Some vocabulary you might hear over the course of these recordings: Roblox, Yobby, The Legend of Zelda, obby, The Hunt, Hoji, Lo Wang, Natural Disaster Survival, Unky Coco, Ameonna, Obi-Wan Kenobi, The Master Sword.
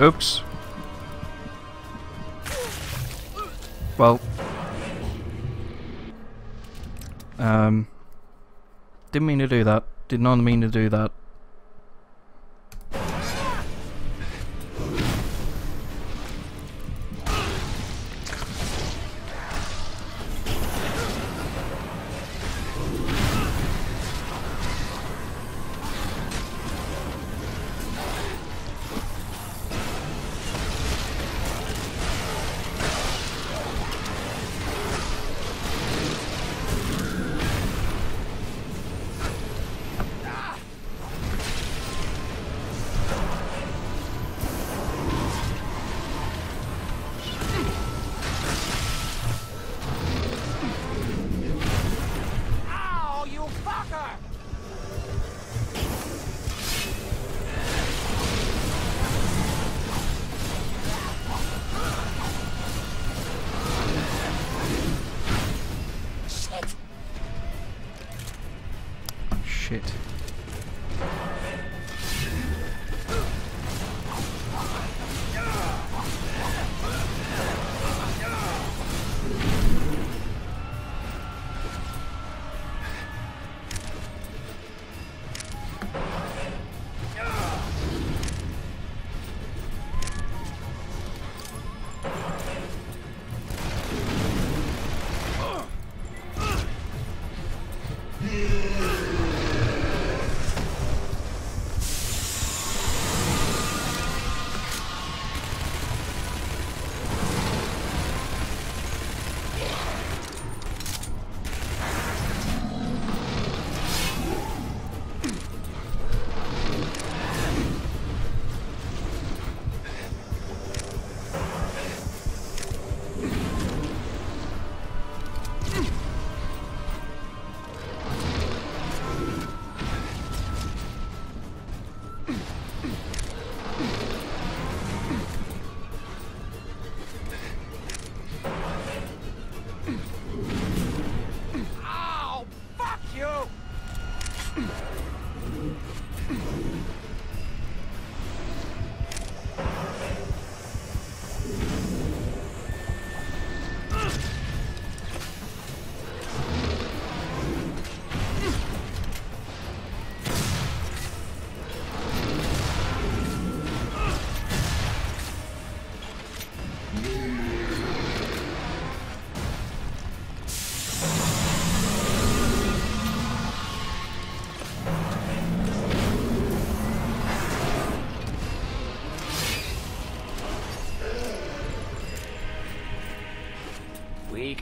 Oops. Well. Didn't mean to do that. Did not mean to do that.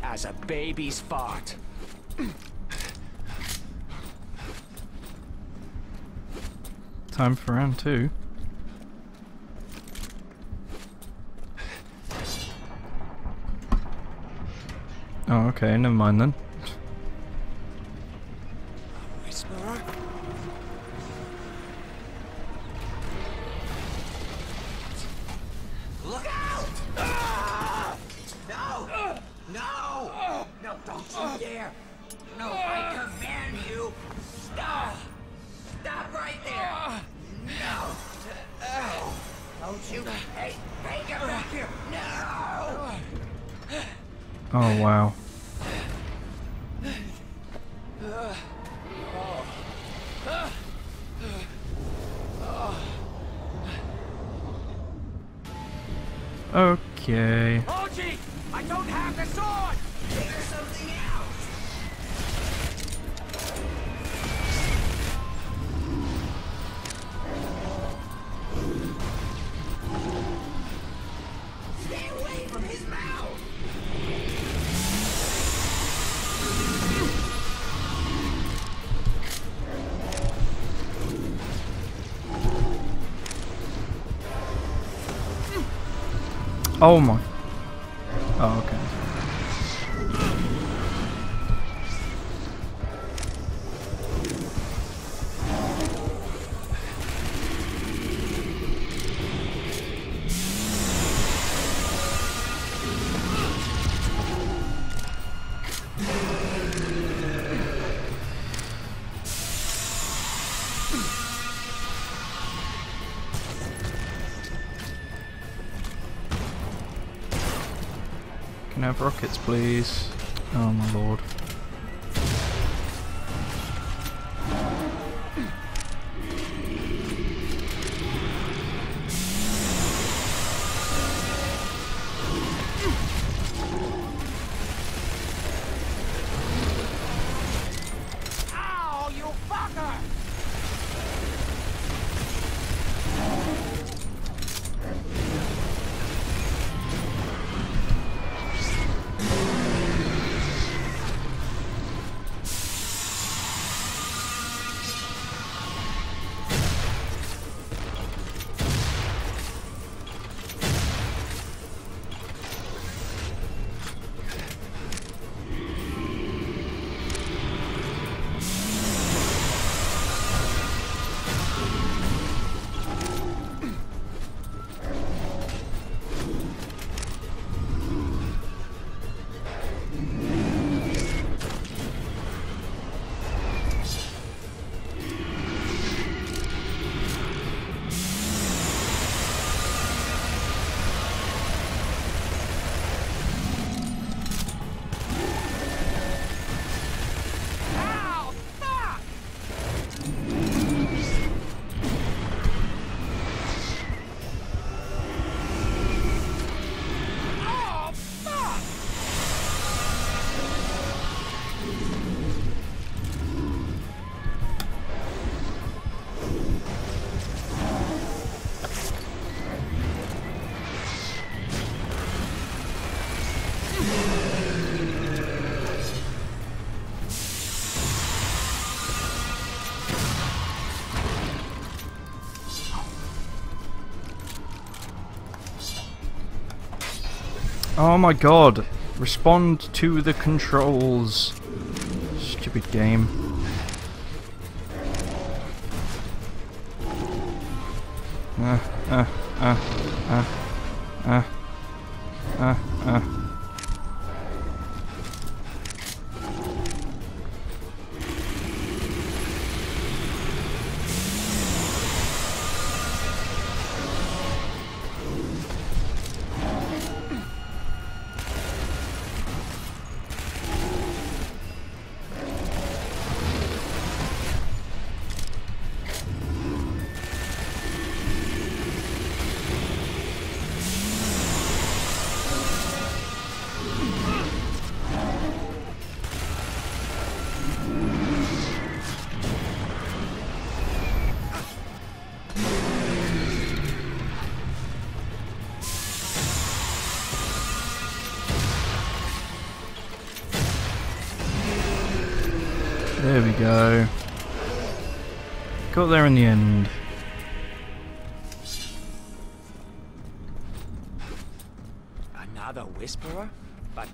As a baby's fart. Time for round two. Oh, okay, never mind then. Oh wow. Okay. Hoji, I don't have the sword. Figure something out. Stay away from his mouth. Oh my. Oh, okay. have rockets, please. Oh my lord. Oh my god, respond to the controls. Stupid game. There we go. Got there in the end. Another whisperer? But...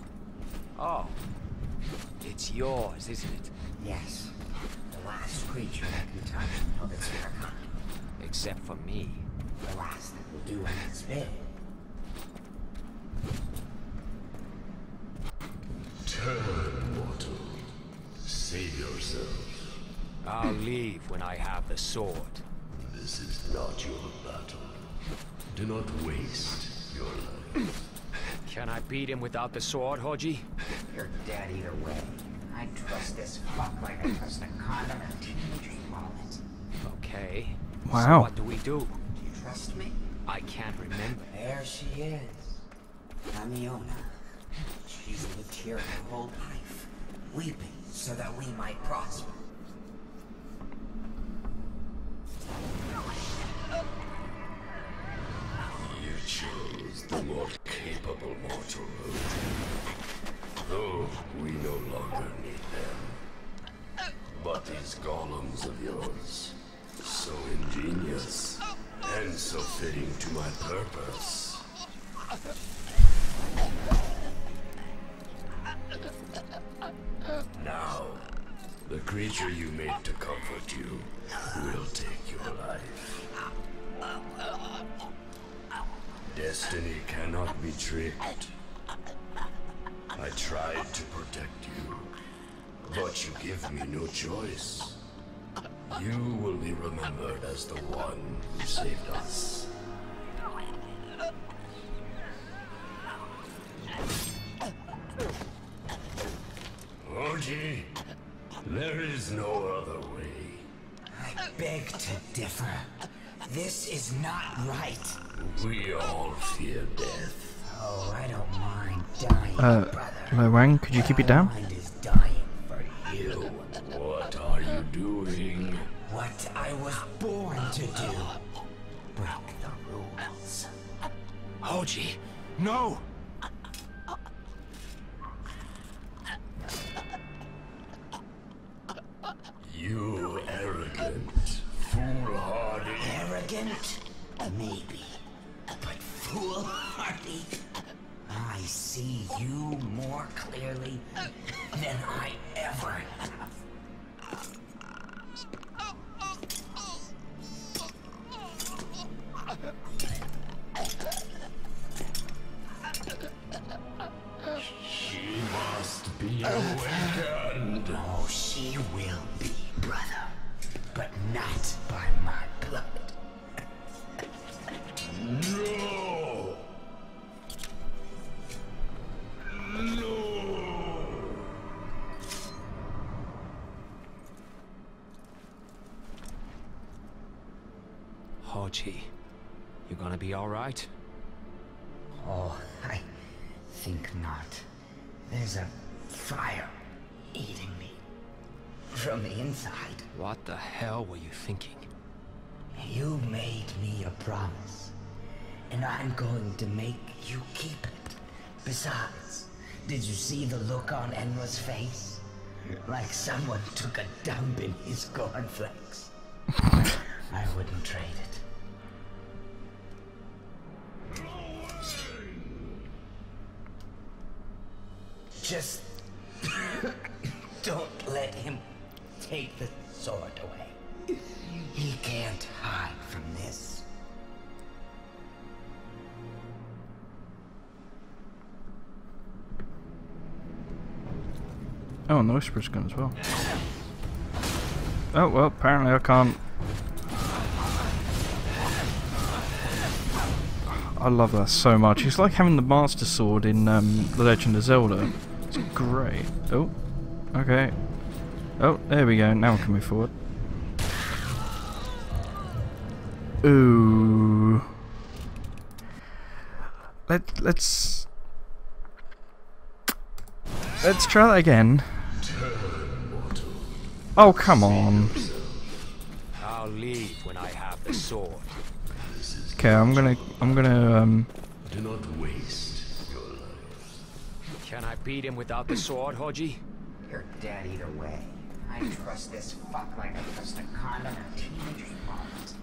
oh. It's yours, isn't it? Yes. The last creature that can touch another terracotta. Except for me. The last that will do what it's been. Save yourself. I'll leave when I have the sword. This is not your battle. Do not waste your life. Can I beat him without the sword, Hoji? You're dead either way. I trust this fuck like I trust a condiment in a drink wallet. Okay. Wow. So what do we do? Do you trust me? I can't remember. There she is. Ameonna. She's lived here her whole life, weeping so that we might prosper. You chose the more capable mortal mode. Though we no longer need them. But these golems of yours, so ingenious and so fitting to my purpose. Now, the creature you made to comfort you will take your life. Destiny cannot be tricked. I tried to protect you, but you give me no choice. You will be remembered as the one who saved us. Hoji, there is no other way. I beg to differ. This is not right. We all fear death. Oh, I don't mind dying, brother. Lo Wang, could you keep it down? Dying for you. What are you doing? What I was born to do. Break the rules. Hoji, no! You arrogant, foolhardy. Arrogant? Maybe. But foolhardy? I see you more clearly than I ever have. She must be awakened. Oh, she will be, brother, but not by my blood. No! No! Hoji, you gonna be all right? Oh, I think not. There's a fire eating me from the inside. What the hell were you thinking? You made me a promise, and I'm going to make you keep it. Besides, did you see the look on Enra's face? Like someone took a dump in his cornflakes. I wouldn't trade it. Just don't let him take the sword away. He can't hide from this. Oh, and the Whisperer's gun as well. Oh, well, apparently I can't. I love that so much. It's like having the Master Sword in The Legend of Zelda. It's great. Oh, okay. Oh, there we go. Now we can move forward. Ooh. Let's try that again. Oh, come on. I'll leave when I have the sword. Okay, I'm gonna. Do not waste. Can I beat him without the sword, Hoji? You're dead either way. I trust this fuck like I trust a condom or teenage bombs.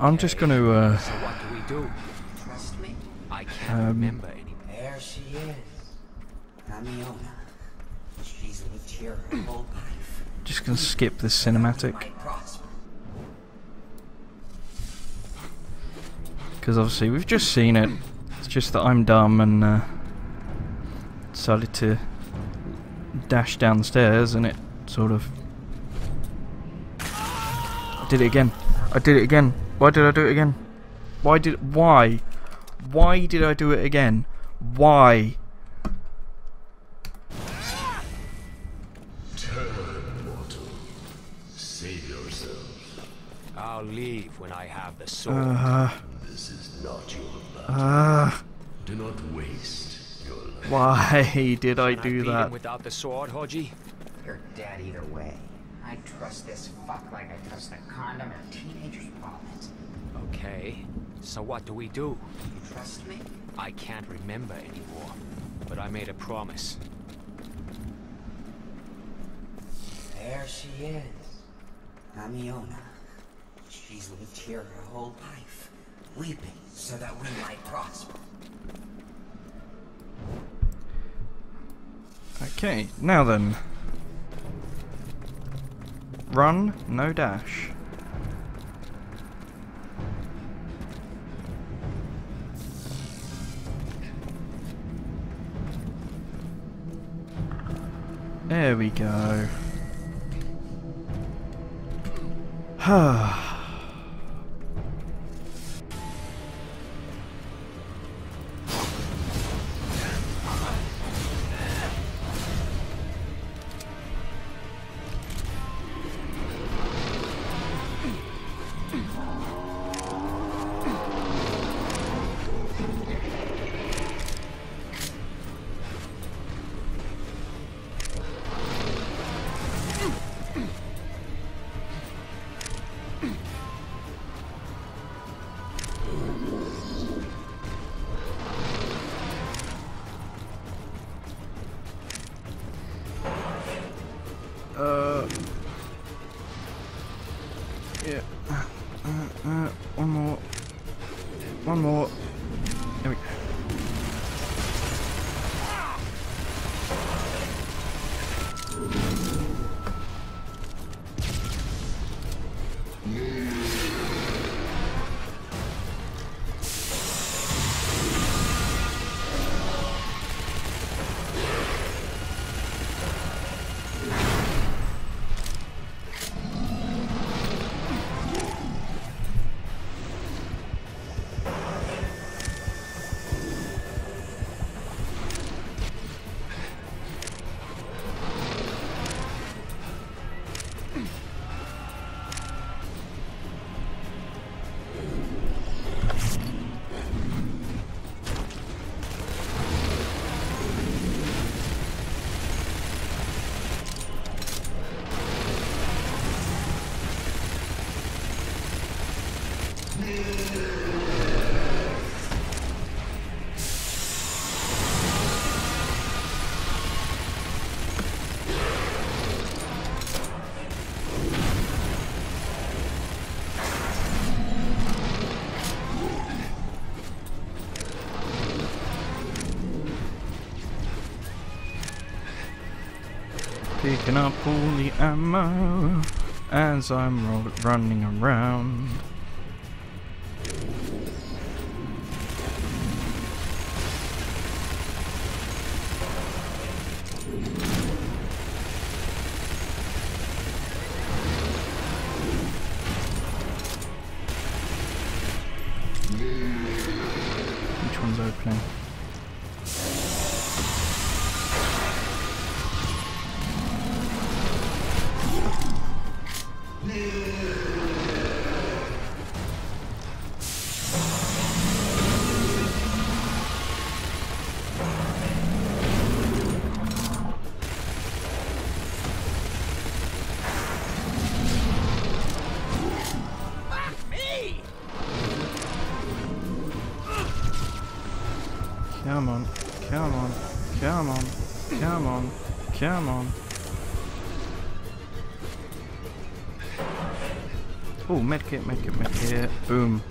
I'm just gonna So what do we do? Trust me. I can't remember anything. There she is. Ameonna. She's lived here her whole life. Just gonna skip this cinematic. Because obviously we've just seen it. It's just that I'm dumb and decided to dash down the stairs and it sort of... I did it again. I did it again. Why did I do it again? Why did I do it again? Why? Turn, mortal. Save yourself. I'll leave when I have the sword. This is not your battle. Do not waste. Why did I do that? Him without the sword, Hoji? You're dead either way. I trust this fuck like I trust a condom or teenager's vomit. Okay, so what do we do? You trust me? I can't remember anymore, but I made a promise. There she is, Ameonna. She's lived here her whole life, weeping so that we might prosper. Okay, now then. Run, no dash. There we go. Picking up all the ammo as I'm running around. Which one's opening? Come on. Oh, medkit. Boom.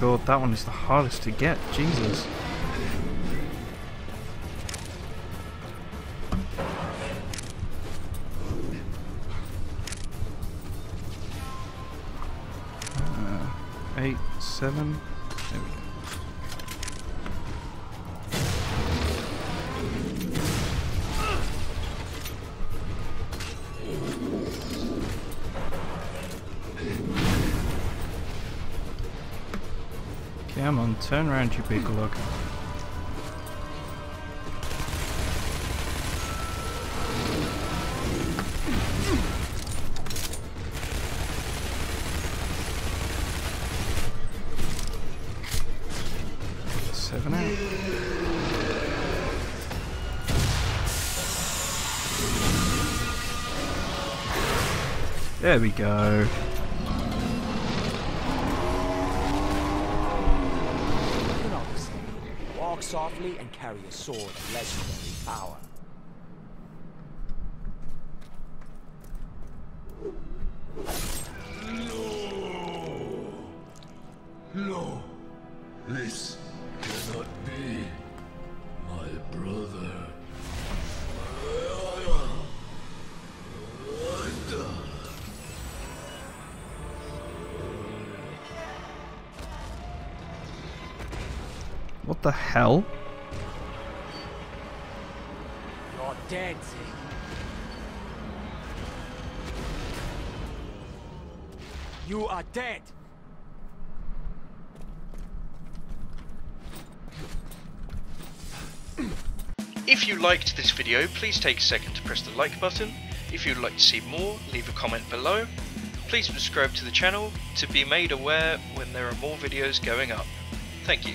God, that one is the hardest to get, Jesus. Eight, seven. There we go. Come on, turn around, you big lug. Seven out. There we go. Softly and carry a sword of legendary power. No, this cannot be, my brother. What the hell? You're dead. You are dead! If you liked this video, please take a second to press the like button. If you'd like to see more, leave a comment below. Please subscribe to the channel to be made aware when there are more videos going up. Thank you.